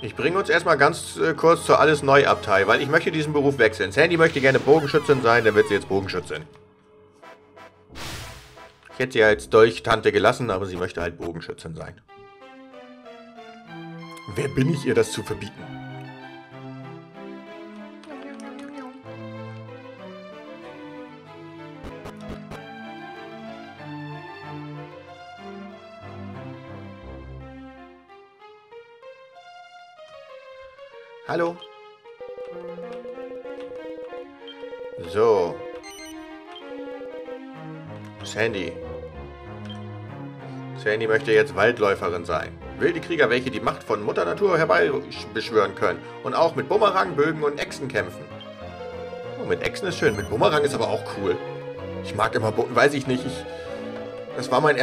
Ich bringe uns erstmal ganz kurz zur Alles-Neu-Abteil, weil ich möchte diesen Beruf wechseln. Sandy möchte gerne Bogenschützin sein, dann wird sie jetzt Bogenschützin. Ich hätte sie als Dolchtante gelassen, aber sie möchte halt Bogenschützin sein. Wer bin ich, ihr das zu verbieten? Hallo. So. Sandy. Sandy möchte jetzt Waldläuferin sein. Wilde Krieger, welche die Macht von Mutter Natur herbeibeschwören können. Und auch mit Bumerang, Bögen und Echsen kämpfen. Oh, mit Echsen ist schön. Mit Bumerang ist aber auch cool. Ich mag immer Bumerang. Weiß ich nicht. Das war meine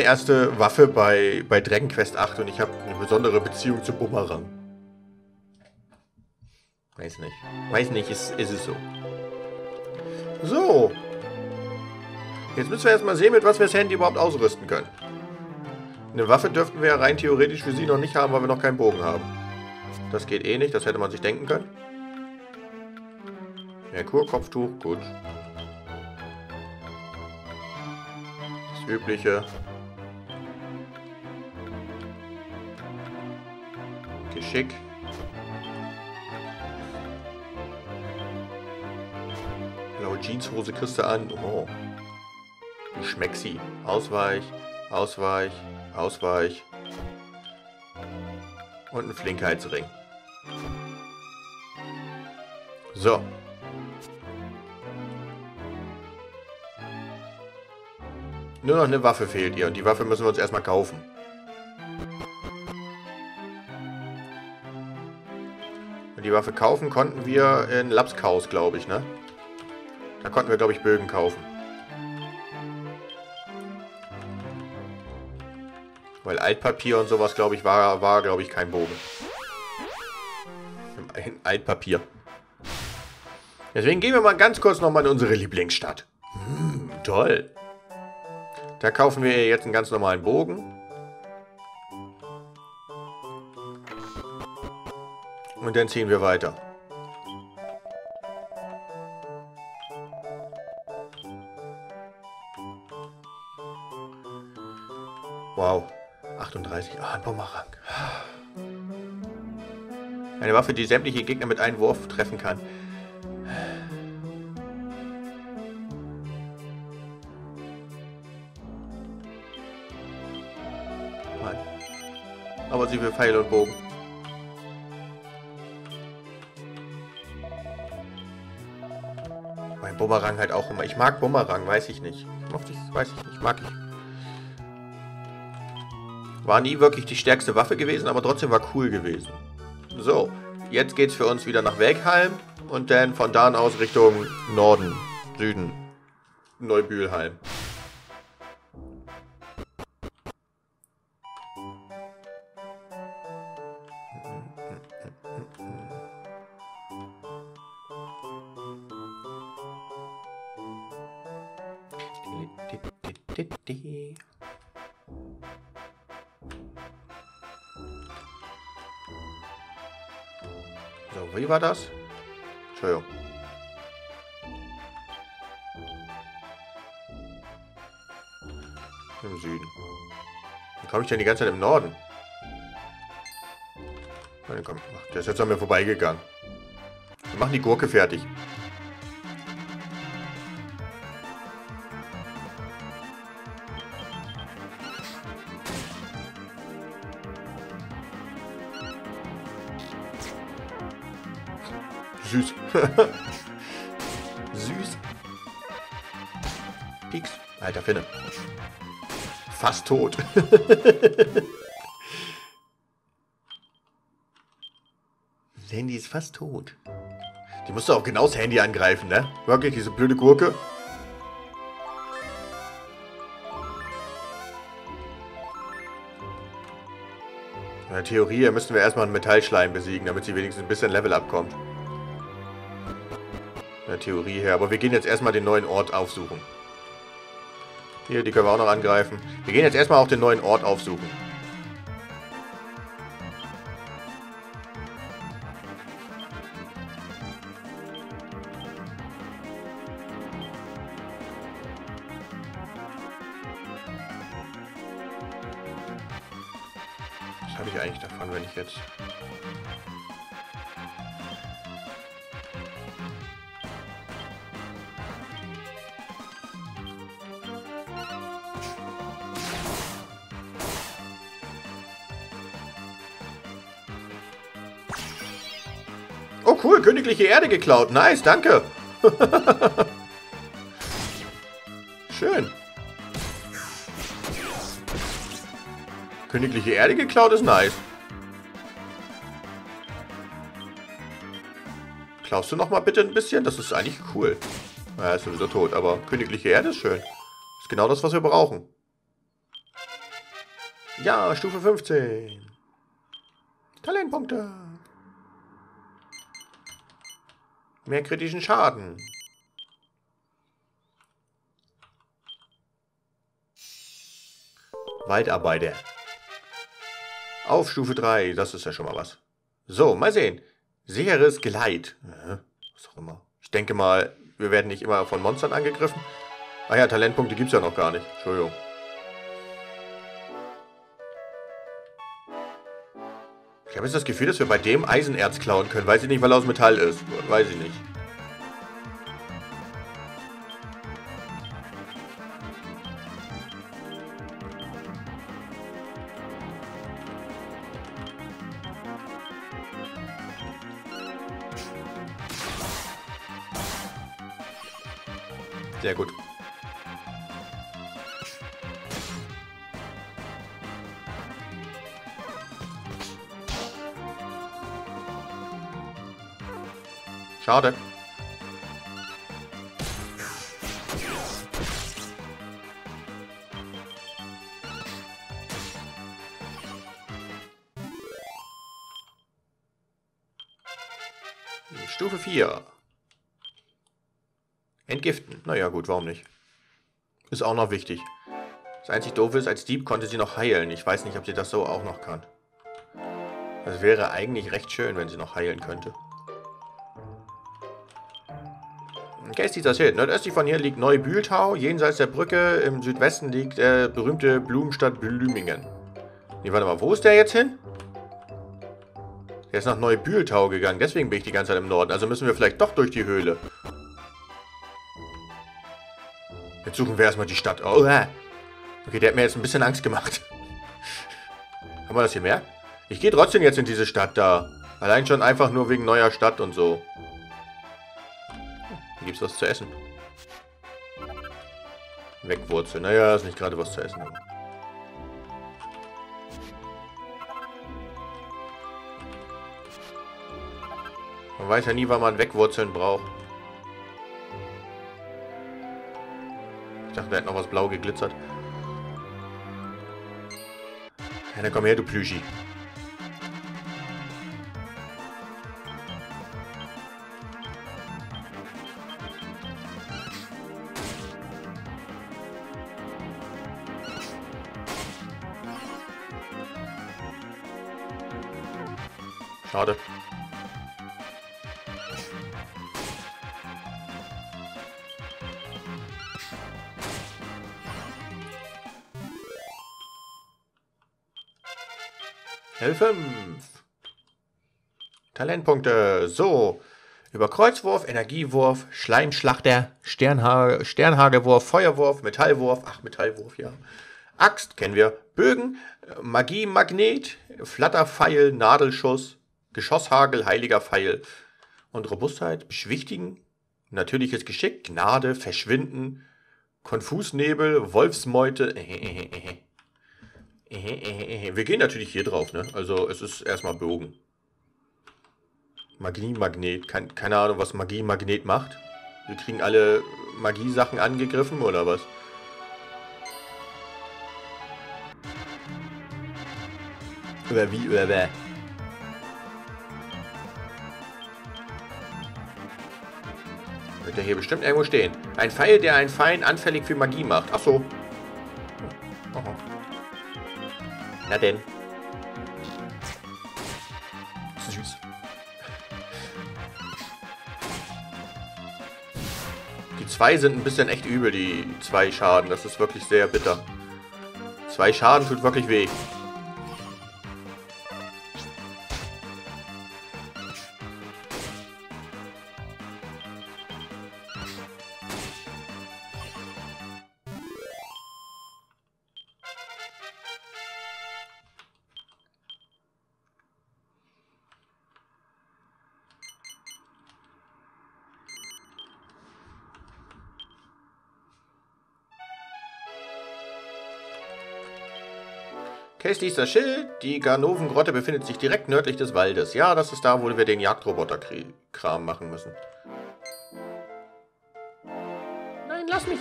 erste Waffe bei Dragon Quest 8. Und ich habe eine besondere Beziehung zu Bumerang. Weiß nicht. Weiß nicht, ist es so. So. Jetzt müssen wir erstmal sehen, mit was wir das Handy überhaupt ausrüsten können. Eine Waffe dürften wir ja rein theoretisch für sie noch nicht haben, weil wir noch keinen Bogen haben. Das geht eh nicht, das hätte man sich denken können. Merkurkopftuch, gut. Das Übliche. Geschick. Blaue Jeanshose kriegst du an. Oh. Wie schmeckt sie? Ausweich. Ausweich, Ausweich und ein Flinkheitsring. So. Nur noch eine Waffe fehlt ihr und die Waffe müssen wir uns erstmal kaufen. Und die Waffe kaufen konnten wir in Lapskaus, glaube ich, ne? Da konnten wir, glaube ich, Bögen kaufen. Weil Altpapier und sowas, glaube ich, war glaube ich, kein Bogen. Altpapier. Deswegen gehen wir mal ganz kurz nochmal in unsere Lieblingsstadt. Hm, toll. Da kaufen wir jetzt einen ganz normalen Bogen. Und dann ziehen wir weiter. Wow. 38. Ah, ein Bumerang. Eine Waffe, die sämtliche Gegner mit einem Wurf treffen kann. Mann. Aber sie will Pfeil und Bogen. Mein Bumerang halt auch immer. Ich mag Bumerang, weiß ich nicht. Weiß ich nicht, mag ich. War nie wirklich die stärkste Waffe gewesen, aber trotzdem war cool gewesen. So, jetzt geht's für uns wieder nach Welkheim und dann von da aus Richtung Norden, Süden, Neubühlheim. Wie war das? Entschuldigung. Im Süden. Wie komme ich denn die ganze Zeit im Norden? Nein, komm. Ach, der ist jetzt an mir vorbeigegangen. Wir machen die Gurke fertig. Süß. Süß. Pieks. Alter Finne. Fast tot. Das Handy ist fast tot. Die musst du auch genau das Handy angreifen, ne? Wirklich, diese blöde Gurke. In der Theorie hier müssten wir erstmal einen Metallschleim besiegen, damit sie wenigstens ein bisschen Level abkommt. Theorie her. Aber wir gehen jetzt erstmal den neuen Ort aufsuchen. Hier, die können wir auch noch angreifen. Wir gehen jetzt erstmal auch den neuen Ort aufsuchen. Was habe ich eigentlich davon, wenn ich jetzt... Oh cool, königliche Erde geklaut. Nice, danke. Schön. Königliche Erde geklaut ist nice. Klaust du nochmal bitte ein bisschen? Das ist eigentlich cool. Naja, ist sowieso tot, aber königliche Erde ist schön. Ist genau das, was wir brauchen. Ja, Stufe 15. Talentpunkte. Mehr kritischen Schaden. Waldarbeiter. Auf Stufe 3. Das ist ja schon mal was. So, mal sehen. Sicheres Geleit. Ja, was auch immer. Ich denke mal, wir werden nicht immer von Monstern angegriffen. Ah ja, Talentpunkte gibt es ja noch gar nicht. Entschuldigung. Ich habe jetzt das Gefühl, dass wir bei dem Eisenerz klauen können. Weiß ich nicht, weil er aus Metall ist. Weiß ich nicht. Sehr gut. Schade. Stufe 4. Entgiften. Naja gut, warum nicht? Ist auch noch wichtig. Das einzig Doofe ist, als Dieb konnte sie noch heilen. Ich weiß nicht, ob sie das so auch noch kann. Das wäre eigentlich recht schön, wenn sie noch heilen könnte. Okay, ist das hier. Nordöstlich von hier liegt Neubühltau. Jenseits der Brücke im Südwesten liegt der berühmte Blumenstadt Blümingen. Nee, warte mal. Wo ist der jetzt hin? Der ist nach Neubühltau gegangen. Deswegen bin ich die ganze Zeit im Norden. Also müssen wir vielleicht doch durch die Höhle. Jetzt suchen wir erstmal die Stadt. Oh, okay, der hat mir jetzt ein bisschen Angst gemacht. Haben wir das hier mehr? Ich gehe trotzdem jetzt in diese Stadt da. Allein schon einfach nur wegen neuer Stadt und so. Gibt es was zu essen? Wegwurzel. Naja, ist nicht gerade was zu essen. Man weiß ja nie, wann man Wegwurzeln braucht. Ich dachte, da hätte noch was blau geglitzert. Ja, dann komm her, du Plüschi. Schade. Level 5. Talentpunkte. So. Über Kreuzwurf, Energiewurf, Schleimschlachter, Sternhagelwurf, Feuerwurf, Metallwurf. Ach, Metallwurf, ja. Axt kennen wir. Bögen, Magie, Magnet, Flatterpfeil, Nadelschuss. Geschosshagel, heiliger Pfeil und Robustheit, Beschwichtigen, natürliches Geschick, Gnade, Verschwinden, Konfusnebel, Wolfsmeute. Wir gehen natürlich hier drauf, ne? Also es ist erstmal Bogen. Magie, Magnet, keine Ahnung, was Magie, Magnet macht. Wir kriegen alle Magiesachen angegriffen oder was? Oder wie, oder wer? Wird der hier bestimmt irgendwo stehen. Ein Pfeil, der einen Feind anfällig für Magie macht. Ach so. Aha. Na denn. Süß. Die zwei sind ein bisschen echt übel, die zwei Schaden. Das ist wirklich sehr bitter. Zwei Schaden tut wirklich weh. Case liest das Schild. Die Ganovengrotte befindet sich direkt nördlich des Waldes. Ja, das ist da, wo wir den Jagdroboter-Kram machen müssen. Nein, lass mich!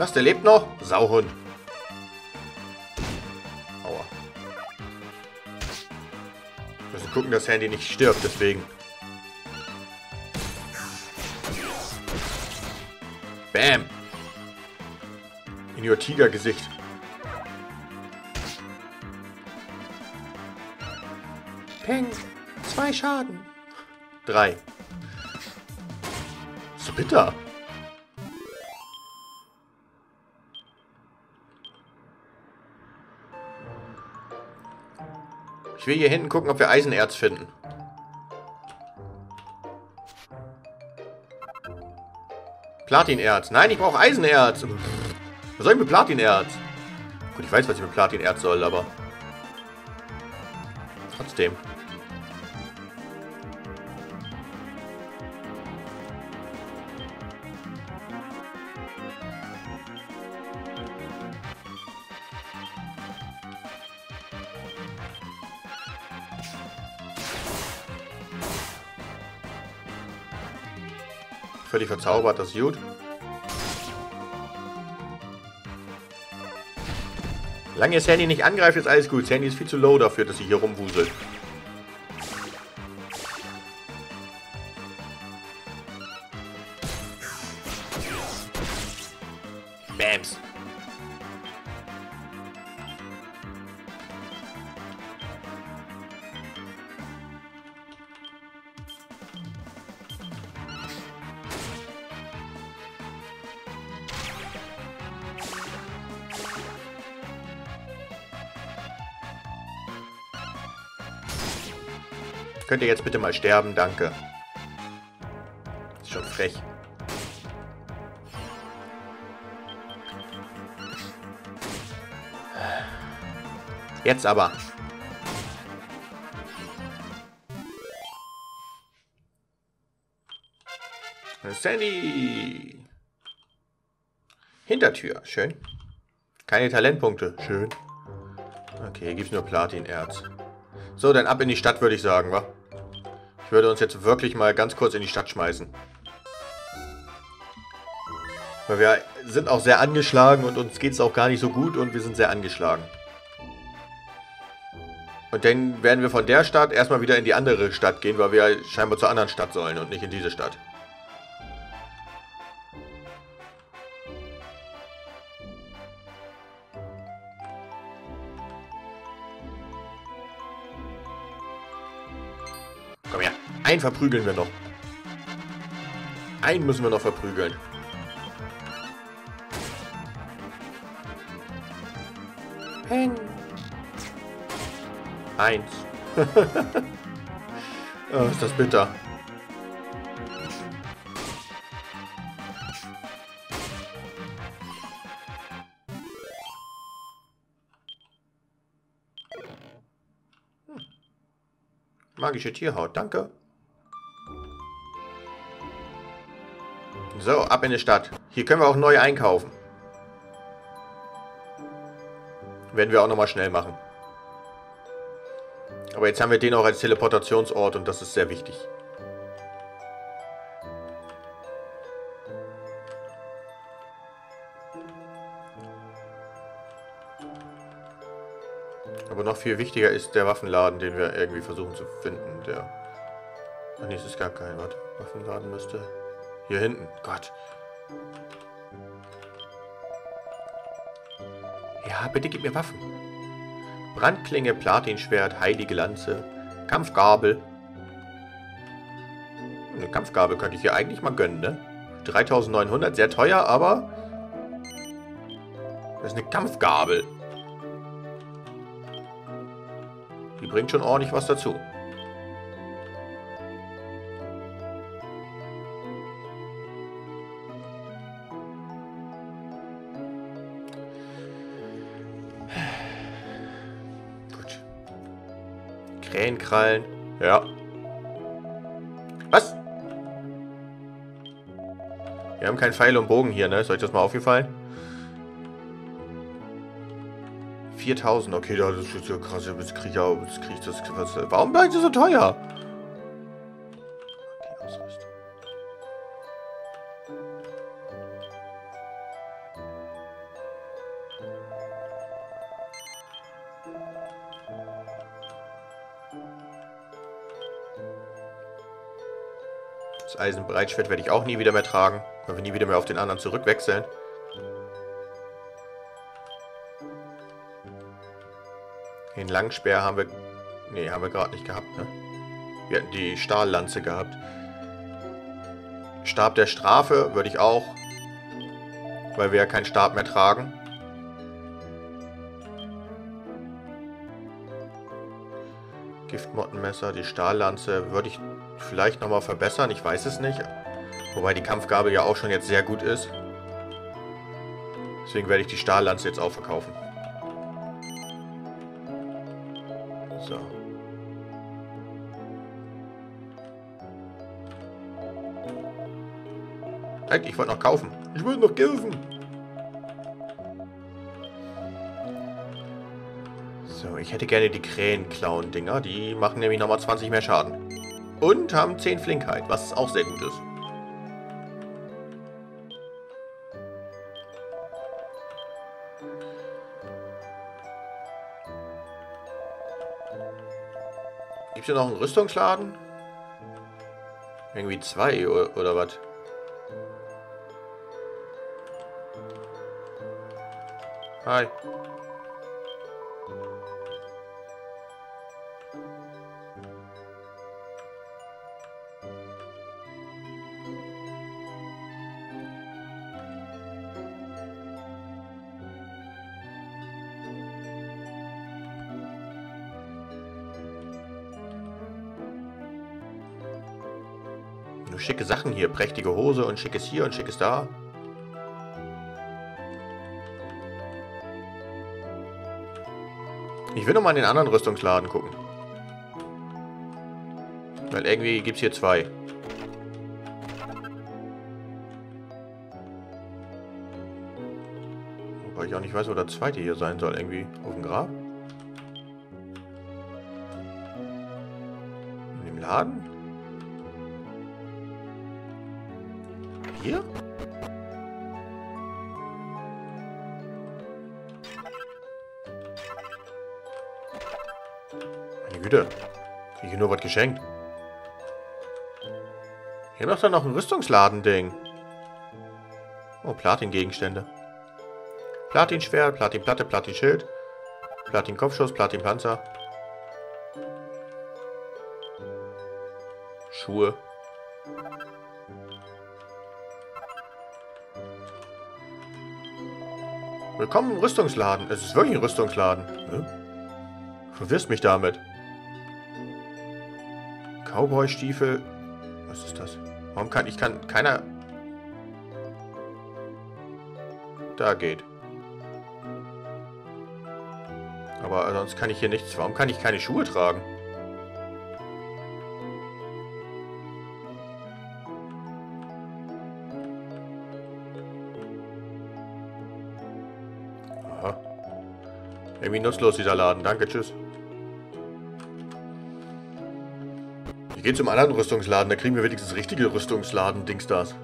Was, der lebt noch? Sauhund. Aua. Wir müssen gucken, dass das Handy nicht stirbt, deswegen. Bam. In your Tiger-Gesicht. Peng. 2 Schaden. 3. So bitter. Ich will hier hinten gucken, ob wir Eisenerz finden. Platinerz. Nein, ich brauche Eisenerz. Was soll ich mit Platinerz? Gut, ich weiß, was ich mit Platinerz soll, aber... trotzdem. Völlig verzaubert, das ist gut. Solange ihr das Handy nicht angreift, ist alles gut. Das Handy ist viel zu low dafür, dass sie hier rumwuselt. Bams. Könnt ihr jetzt bitte mal sterben, danke. Ist schon frech. Jetzt aber. Sandy. Hintertür, schön. Keine Talentpunkte, schön. Okay, hier gibt's nur Platinerz. So, dann ab in die Stadt, würde ich sagen, wa? Ich würde uns jetzt wirklich mal ganz kurz in die Stadt schmeißen. Weil wir sind auch sehr angeschlagen und uns geht es auch gar nicht so gut und wir sind sehr angeschlagen. Und dann werden wir von der Stadt erstmal wieder in die andere Stadt gehen, weil wir scheinbar zur anderen Stadt sollen und nicht in diese Stadt. Komm her. Einen verprügeln wir noch. Einen müssen wir noch verprügeln. Peng. 1. Oh, ist das bitter. Magische Tierhaut, danke. So, ab in die Stadt. Hier können wir auch neu einkaufen. Werden wir auch nochmal schnell machen. Aber jetzt haben wir den auch als Teleportationsort und das ist sehr wichtig. Aber noch viel wichtiger ist der Waffenladen, den wir irgendwie versuchen zu finden. Der... ach nee, es ist gar kein, warte. Waffenladen müsste... hier hinten. Gott. Ja, bitte gib mir Waffen. Brandklinge, Platinschwert, heilige Lanze, Kampfgabel. Eine Kampfgabel könnte ich hier eigentlich mal gönnen, ne? 3.900, sehr teuer, aber... das ist eine Kampfgabel. Die bringt schon ordentlich was dazu. Gut. Krähenkrallen. Ja. Was? Wir haben keinen Pfeil und Bogen hier, ne? Ist euch das mal aufgefallen? 4000, okay, das ist ja krass. Jetzt kriege ich ja, warum bleibt das so teuer? Okay, Ausrüstung. Das Eisenbreitschwert werde ich auch nie wieder mehr tragen, weil wir nie wieder mehr auf den anderen zurückwechseln. Den Langspeer haben wir... Ne, haben wir gerade nicht gehabt, ne? Wir hatten die Stahllanze gehabt. Stab der Strafe würde ich auch. Weil wir ja keinen Stab mehr tragen. Giftmottenmesser, die Stahllanze würde ich vielleicht nochmal verbessern. Ich weiß es nicht. Wobei die Kampfgabel ja auch schon jetzt sehr gut ist. Deswegen werde ich die Stahllanze jetzt auch verkaufen. So. Ich wollte noch kaufen. Ich wollte noch kaufen. So, ich hätte gerne die Krähenklauen-Dinger. Die machen nämlich nochmal 20 mehr Schaden. Und haben 10 Flinkheit, was auch sehr gut ist. Gibt es hier noch einen Rüstungsladen? Irgendwie 2 oder was? Hi. Schicke Sachen hier, prächtige Hose und schickes hier und schickes da. Ich will nochmal in den anderen Rüstungsladen gucken. Weil irgendwie gibt es hier 2. Wobei ich auch nicht weiß, wo der zweite hier sein soll. Irgendwie auf dem Grab. In dem Laden? Hier? Meine Güte. Ich kriege nur was geschenkt. Hier macht doch noch ein Rüstungsladen-Ding. Oh, Platin-Gegenstände. Platin-Schwert, Platin-Platte, Platin-Schild, Platin-Kopfschuss, Platin-Panzer. Schuhe. Willkommen im Rüstungsladen. Es ist wirklich ein Rüstungsladen. Hm? Verwirrst mich damit. Cowboy-Stiefel. Was ist das? Warum kann... Ich kann... Keiner... Da geht. Aber sonst kann ich hier nichts... Warum kann ich keine Schuhe tragen? Irgendwie nutzlos, dieser Laden. Danke, tschüss. Ich gehe zum anderen Rüstungsladen. Da kriegen wir wenigstens richtige Rüstungsladen-Dingstars.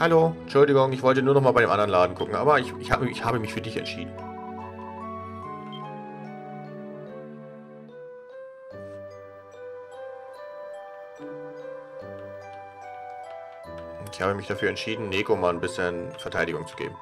Hallo, Entschuldigung. Ich wollte nur noch mal bei dem anderen Laden gucken. Aber ich habe mich für dich entschieden. Ich habe mich dafür entschieden, Neko mal ein bisschen Verteidigung zu geben.